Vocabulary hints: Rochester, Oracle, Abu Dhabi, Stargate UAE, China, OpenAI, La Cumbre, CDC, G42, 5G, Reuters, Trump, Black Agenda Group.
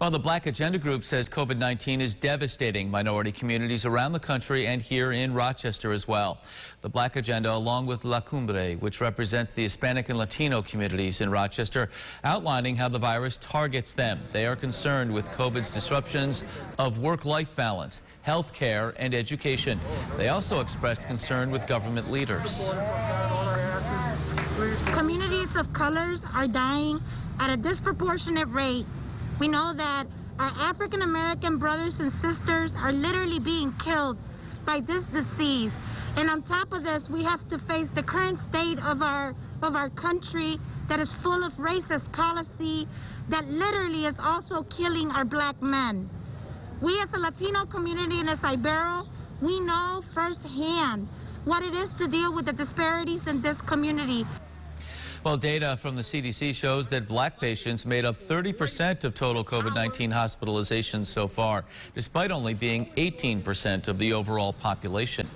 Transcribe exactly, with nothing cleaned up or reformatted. Well, the Black Agenda Group says COVID nineteen is devastating minority communities around the country and here in Rochester as well. The Black Agenda, along with La Cumbre, which represents the Hispanic and Latino communities in Rochester, outlining how the virus targets them. They are concerned with COVID's disruptions of work-life balance, health care, and education. They also expressed concern with government leaders. Communities of colors are dying at a disproportionate rate. We know that our African American brothers and sisters are literally being killed by this disease. And on top of this, we have to face the current state of our of our country that is full of racist policy that literally is also killing our black men. We as a Latino community in El Salvador, we know firsthand what it is to deal with the disparities in this community. Well, data from the C D C shows that black patients made up thirty percent of total COVID nineteen hospitalizations so far, despite only being eighteen percent of the overall population.